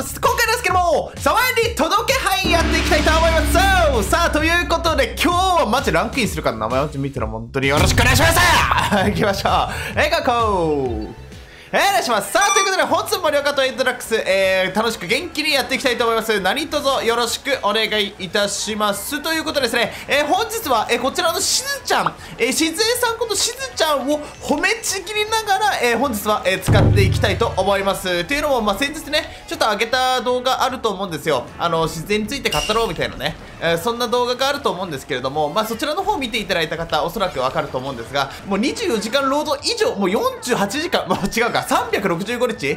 今回ですけども、サワエリ届け杯やっていきたいと思います。さあ、ということで、今日はマジランクインするから名前を見たら本当によろしくお願いします。行きましょう。お願いします。さあ、ということで、本日もりょうかとエントラックス、楽しく元気にやっていきたいと思います。何卒よろしくお願いいたします。ということでですね、本日は、こちらのしずちゃん、しずえさんことしずちゃんを褒めちぎりながら、本日は、使っていきたいと思います。というのも、先日ね、ちょっと上げた動画あると思うんですよ。自然について語ろうみたいなね。そんな動画があると思うんですけれども、そちらの方見ていただいた方、おそらくわかると思うんですが、もう24時間労働以上、もう48時間、違うか、365日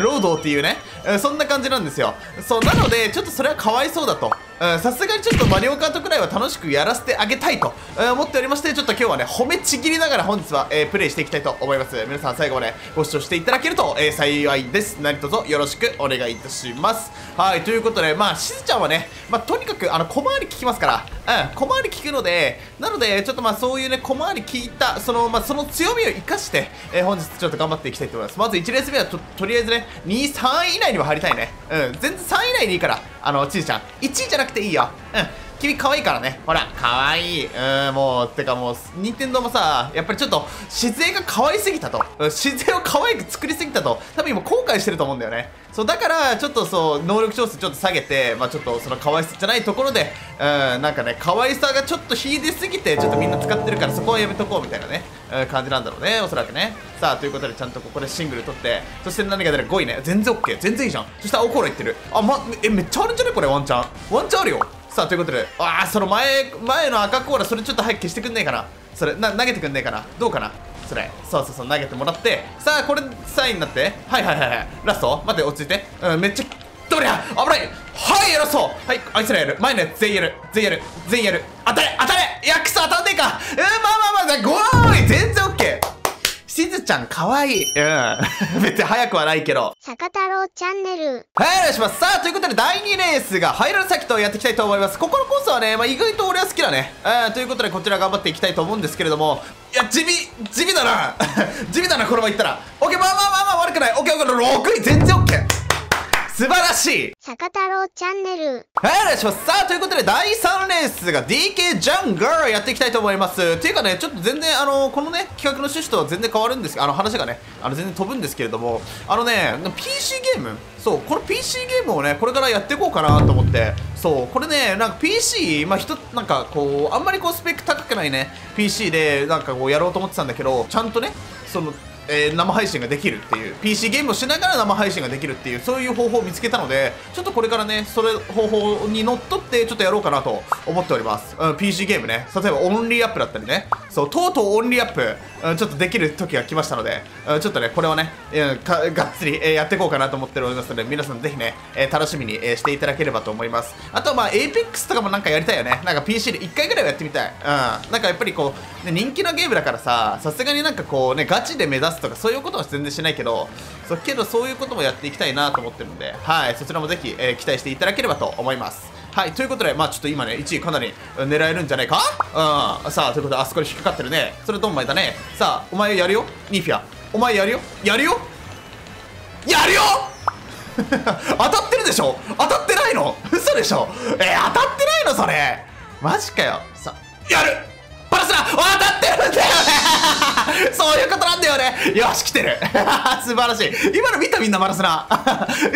労働っていうね、そんな感じなんですよ。そう、なので、ちょっとそれはかわいそうだと。さすがにちょっとマリオカートくらいは楽しくやらせてあげたいと思っておりまして、ちょっと今日はね、褒めちぎりながら本日はプレイしていきたいと思います。皆さん最後までご視聴していただけると幸いです。何卒よろしくお願いいたします。はい、ということで、しずちゃんはね、とにかく小回り聞きますから、小回り聞くので、なので、ちょっとそういうね、小回り聞いた、その強みを生かして、本日ちょっと頑張っていきたいと思います。まず1レース目はとりあえずね、2、3位以内には入りたいね。全然3位以内にいいから、ちずちゃん。1位じゃなくていいよ。君可愛いからね。ほら、可愛い。もう、てかもう、任天堂もさ、やっぱりちょっと、自然が可愛すぎたと。自然を可愛く作りすぎたと。多分今後悔してると思うんだよね。そう、だから、ちょっとそう、能力調整ちょっと下げて、ちょっとその可愛さじゃないところで、なんかね、可愛さがちょっと秀ですぎて、ちょっとみんな使ってるから、そこはやめとこうみたいなね、感じなんだろうね、おそらくね。さあ、ということで、ちゃんとここでシングル取って、そして何が出る ?5 位ね。全然 OK。全然いいじゃん。そしたら、オコーラいってる。めっちゃあるんじゃないこれ、ワンチャン。ワンチャンあるよ。さあ、ということで、その前の赤コーラ、それちょっと早く消してくんねえかな。それ、投げてくんねえかな。どうかな。それ、そう、投げてもらって、さあ、これ、3位になって、はい。ラスト、待って、落ち着いて。めっちゃ、どりゃ、危ない。はい、やらそう。はい、あいつらやる。前のやつ、全員やる。当たれ。いや、くそ、当たんねえか。5位、全然 OK。しずちゃんかわいい。別に早くはないけど。坂太郎チャンネル。はい、お願いします。さあ、ということで、第2レースが、ハイロルサーキットをやっていきたいと思います。ここのコースはね、意外と俺は好きだね。ということで、こちら頑張っていきたいと思うんですけれども、いや、地味だな。地味だな、この場行ったら。オッケー、悪くない。オッケー、6位、全然オッケー。素晴らしい。坂太郎チャンネル。はい、お願いします。さあ、ということで、第3レースが DK ジャンガーやっていきたいと思います。ていうかね、ちょっと全然、このね、企画の趣旨とは全然変わるんですけど、話がね、全然飛ぶんですけれども、PC ゲーム、そう、この PC ゲームをね、これからやっていこうかなと思って、そう、これね、なんか PC、なんかこう、あんまりこう、スペック高くないね、PC で、なんかこう、やろうと思ってたんだけど、ちゃんとね、生配信ができるっていう PC ゲームをしながら生配信ができるっていうそういう方法を見つけたのでちょっとこれからねそれ方法にのっとってちょっとやろうかなと思っております、PC ゲームね例えばオンリーアップだったりねそうとうとうオンリーアップ、ちょっとできる時が来ましたので、ちょっとねこれをね、がっつり、やっていこうかなと思っておりますので皆さんぜひね、楽しみに、していただければと思います。あとはApex とかもなんかやりたいよねなんか PC で1回ぐらいはやってみたい、なんかやっぱりこう、ね、人気なゲームだからさすがになんかこうねガチで目指すとかそういうことは全然しないけど、そういうこともやっていきたいなと思ってるので、はい、そちらもぜひ、期待していただければと思います。はい、ということで、ちょっと今ね、1位かなり狙えるんじゃないかさあ、ということで、あそこに引っかかってるね。それドンマイだね。さあ、お前やるよニーフィア。お前やるよ当たってるでしょ当たってないの嘘でしょ当たってないのそれマジかよ。さあ、やるパラスラ当たってるんだよねそういうことなんだよねよし、来てる素晴らしい今の見たみんなパラスラ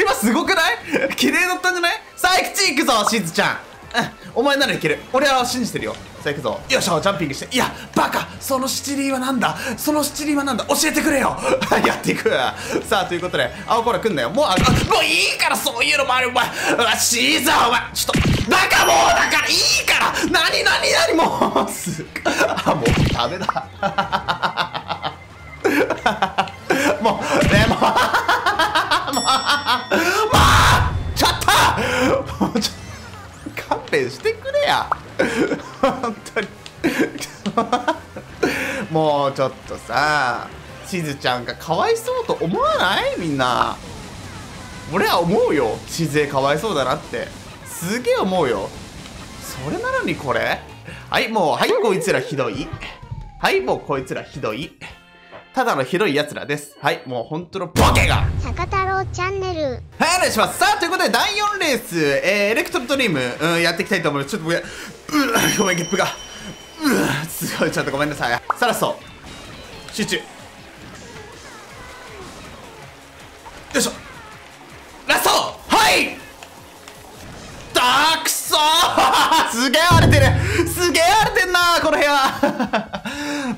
今すごくない綺麗だったんじゃないさあ、行くち行くぞ、しずちゃん、お前ならいける俺は信じてるよさあ、行くぞよいしょ、ジャンピングしていや、バカそのシチリーはなんだ教えてくれよやっていくさあ、ということで、青コーラ来んなよもういいから、そういうのもあるお前シーザー、お前ちょっとだからいいからもうもうダメだもうねもうちょっと勘弁してくれや本当にもうちょっとさしずちゃんがかわいそうと思わないみんな俺は思うよしずえかわいそうだなってすげえ思うよそれなのにこれはいもうはいこいつらひどいはいもうこいつらひどいただのひどい奴らです。はい、もう本当のボケが坂太郎チャンネル。はい、お願いします。さあ、ということで、第4レース、エレクトロドリーム、やっていきたいと思います。ちょっと僕、ごめん、ゲップが。すごい、ちょっとごめんなさい。さらそう。集中。よいしょ。ラストはいだくそーすげえ荒れてるすげえ荒れてんなーこの部屋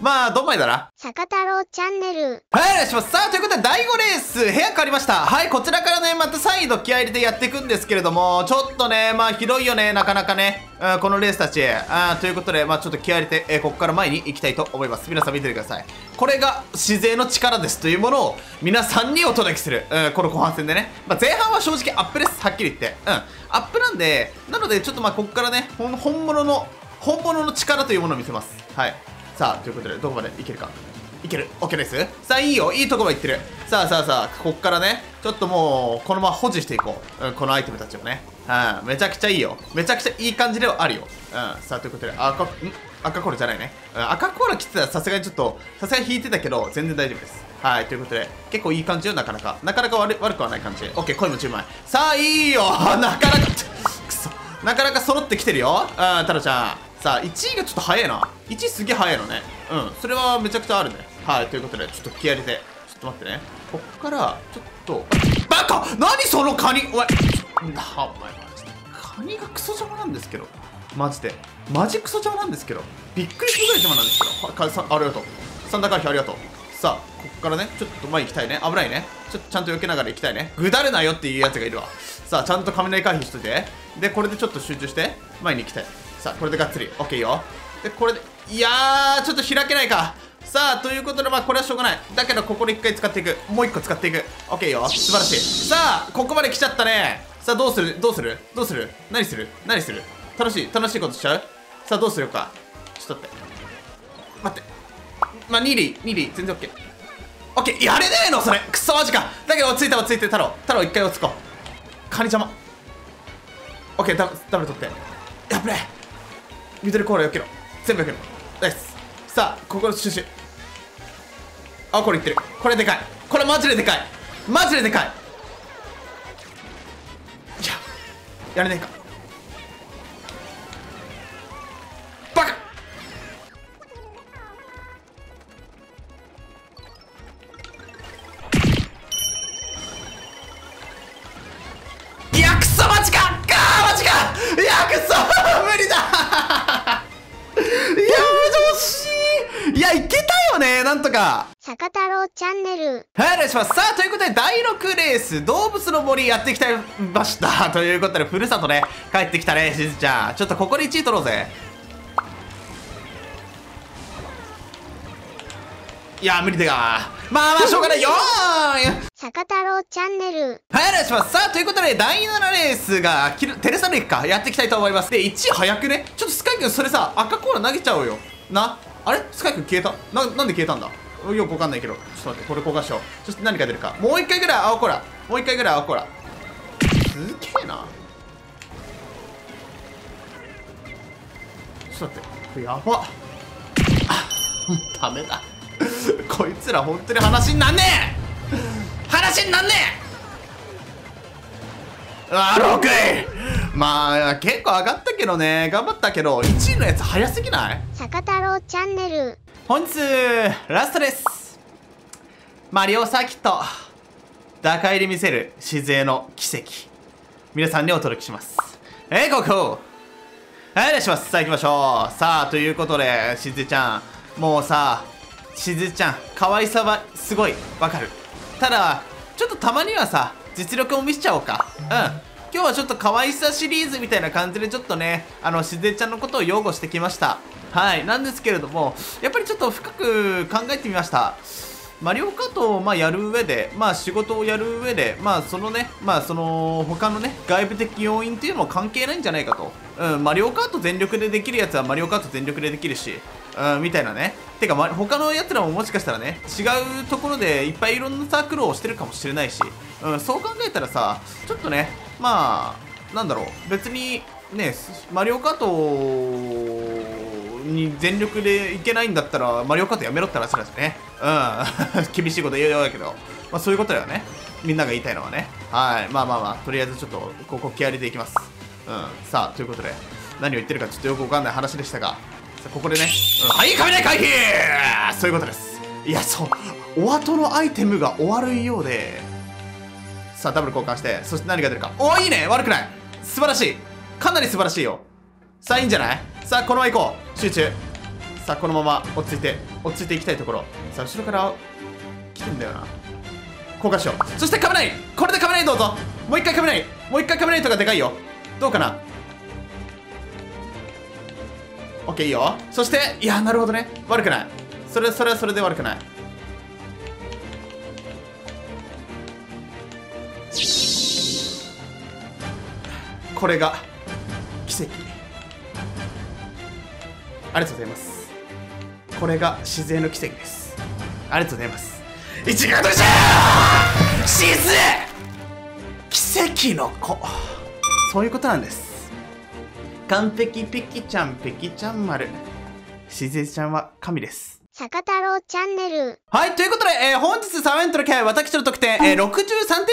まあ、どんまいだな。坂太郎チャンネル。はい、お願いします。さあ、ということで、第5レース、部屋変わりました。はい、こちらからね、また再度気合入れてやっていくんですけれども、ちょっとね、まあ、ひどいよね、なかなかね、このレースたち。ということで、まあ、ちょっと気合入れて、ここから前に行きたいと思います。皆さん見ててください。これが、自然の力ですというものを、皆さんにお届けする。この後半戦でね。まあ、前半は正直アップです。はっきり言って。アップなんで、なので、ちょっとまあ、ここからね、本物の力というものを見せます。はい。さあ、ということで、どこまでいけるか。いける。OK です。さあ、いいよ。いいとこまでいってる。さあ、ここからね、ちょっともう、このまま保持していこう。このアイテムたちをね。めちゃくちゃいいよ。めちゃくちゃいい感じではあるよ。さあ、ということで、赤コーラじゃないね。赤コーラ切ってたらさすがに引いてたけど、全然大丈夫です。はい、ということで、結構いい感じよ、なかなか悪くはない感じ。OK、声も10枚。さあ、いいよ。なかなか揃ってきてるよ。太郎ちゃん。さあ、1位がちょっと早いな。1位すげえ早いのね。それはめちゃくちゃあるね。はい、ということで、ちょっと気合入れて。ちょっと待ってね。こっから、ちょっと。バカ！何そのカニ！おい！お前、カニがクソ邪魔なんですけど。マジで。マジクソ邪魔なんですけど。びっくりするぐらい邪魔なんですけど。ありがとう。サンダー回避ありがとう。さあ、こっからね、ちょっと前行きたいね。危ないね。ちゃんと避けながら行きたいね。ぐだるなよっていうやつがいるわ。さあ、ちゃんと雷回避しといて。で、これでちょっと集中して、前に行きたい。さあ、これでがっつり。OK よ。で、これで、いやー、ちょっと開けないか。さあ、ということで、まあ、これはしょうがない。だけど、ここで一回使っていく。もう一個使っていく。OK よ。素晴らしい。さあ、ここまで来ちゃったね。さあ、どうする何する楽しいことしちゃう。さあ、どうするか。ちょっと待って。まあ、2D、全然 OK。OK、やれねえのそれ。クソマジか。だけど、落ち着いて、太郎、一回落ち着こう。カニ邪魔。OK、ダブル取って。やっべえ。ミドルコーラ避けろ。全部避けろ。ナイス。さあ、ここの収集。あ、これいってる。これでかい。これマジででかい。いや、やれねえか。バカ！いや、くそマジか！マジか！いや、くそ無理だいや、いけたよね、なんとか。坂太郎チャンネル。はい、お願いします。さあ、ということで、第6レース、動物の森やってきちゃいました。ということで、ふるさとね、帰ってきたね、しずちゃん。ちょっとここで1位取ろうぜ。いや、無理だが。まあ、しょうがないよー坂太郎チャンネル。はい、お願いします。さあ、ということで、第7レースが、テレサルイカ、やっていきたいと思います。で、1位早くね。ちょっとスカイ君、それさ、赤コーナー投げちゃおうよ。な。あれスカイ君消えたなんで消えたんだよくわかんないけど。ちょっと待って、これ交換しよう。そして何か出るか。もう一回ぐらい青コーラ。すげえな。ちょっと待って、これやば。ダメだ。こいつら本当に話になんねえ6位まあ結構上がったけどね、頑張ったけど1位のやつ早すぎない？坂太郎チャンネル。本日ラストです。マリオサーキット打開で見せる自然の奇跡、皆さんにお届けします。はい、お願いします。さあ行きましょう。さあということで、しずちゃんもうさ、しずちゃん可愛さはすごいわかる。ただちょっとたまにはさ、実力を見せちゃおうか。今日はちょっと可愛さシリーズみたいな感じでちょっとね、しずちゃんのことを擁護してきました。はい。なんですけれども、やっぱりちょっと深く考えてみました。マリオカートを仕事をやる上で、他のね、外部的要因っていうのも関係ないんじゃないかと。マリオカート全力でできるやつはマリオカート全力でできるし、みたいなね。てか、他のやつらももしかしたらね、違うところでいっぱいいろんなサークルをしてるかもしれないし、そう考えたらさ、ちょっとね、別にね、マリオカートに全力でいけないんだったらマリオカートやめろって話なんですね。厳しいこと言うようだけど、まあ、そういうことだよね。みんなが言いたいのはね。はい、まあまあまあ、とりあえずちょっとここ気合入れていきます。さあ、ということで何を言ってるかちょっとよくわかんない話でしたが、ここでね、はい、雷回避、そういうことです。いや、そう、お後のアイテムがお悪いようで、さあダブル交換して、そして何が出るか。おお、いいね、悪くない、素晴らしい、かなり素晴らしいよ。さあ、いいんじゃない。さあ、このまま行こう、集中。さあ、このまま落ち着いて落ち着いていきたいところ。さあ、後ろから来てんだよな。交換しよう。そして雷、これで雷、どうぞ、もう一回雷、もう一回雷とかでかいよ。どうかな。オッケー、いいよ。そして、いや、なるほどね、悪くない。それはそれで悪くない。これが奇跡。ありがとうございます。これが自然の奇跡です。ありがとうございます。一丸としゃー、奇跡の子、そういうことなんです。完璧ペキちゃん、ペキちゃん丸、しずえちゃんは神です。坂太郎チャンネル。はい、ということで、本日サメントのキャラ、私の得点、63点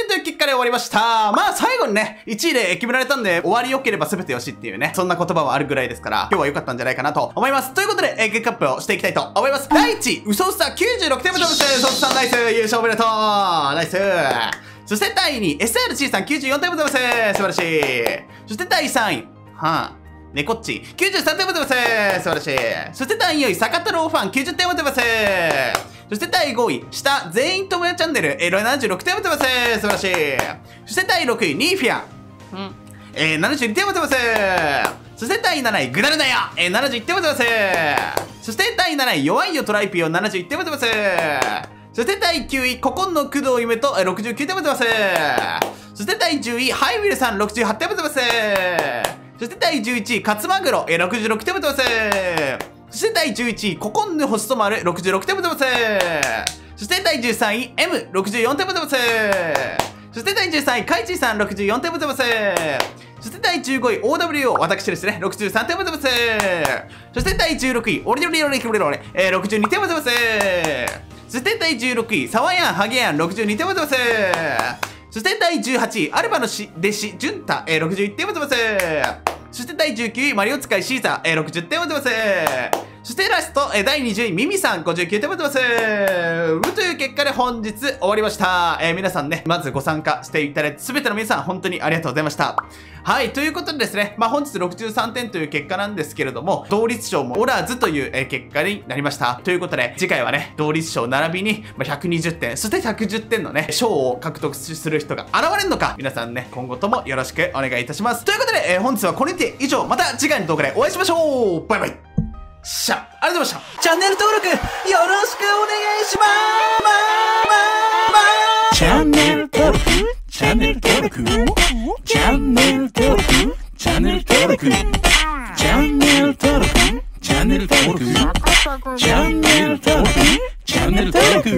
という結果で終わりました。まあ、最後にね、1位で決められたんで、終わり良ければ全てよしっていうね、そんな言葉はあるぐらいですから、今日は良かったんじゃないかなと思います。ということで、結果アップをしていきたいと思います。第1位、うそうすさ96点目として、うそうすさんナイス、優勝おめでとう、ナイス。そして第2位、SRC さん94点目として、素晴らしい。そして第3位、ねこっち93点持ってます、素晴らしい。そして第4位、坂太郎ファン90点持ってます。そして第5位、下全員ともやチャンネル76点持ってます、素晴らしい。そして第6位、ニーフィアン、72点持ってます。そして第7位、ぐだるなよ71点持ってます。そして第7位、弱いよトライピオ71点持ってます。そして第9位、古今の工藤夢と69点持ってます。そして第10位、ハイウィルさん68点持ってます。そして第11位、カツマグロ66点持ってます。そして第11位、ココンヌ星と丸66点持ってます。そして第13位、M64 点持ってます。そして第13位、カイチーさん64点持ってます。そして第15位、OWO 私ですね、63点持ってます。そして第16位、オリオリオリオリオリ62点持ってます。そして第16位、サワヤンハゲヤン62点持ってます。そして第18位、アルバの弟子ジュンタ61点持ってます。そして第19位、マリオ使いシーザー60点持ってます。そしてラスト、第20位、ミミさん59点持ってます。という結果で本日終わりました。皆さんね、まずご参加していただいて、すべての皆さん本当にありがとうございました。はい、ということでですね、まあ本日63点という結果なんですけれども、同率賞もおらずという、結果になりました。ということで、次回はね、同率賞並びに、まあ、120点、そして110点のね、賞を獲得する人が現れるのか、皆さんね、今後ともよろしくお願いいたします。ということで、本日はこれにて以上、また次回の動画でお会いしましょう。バイバイ。ありがとうございました。チャンネル登録よろしくお願いしまーす。チャンネル登録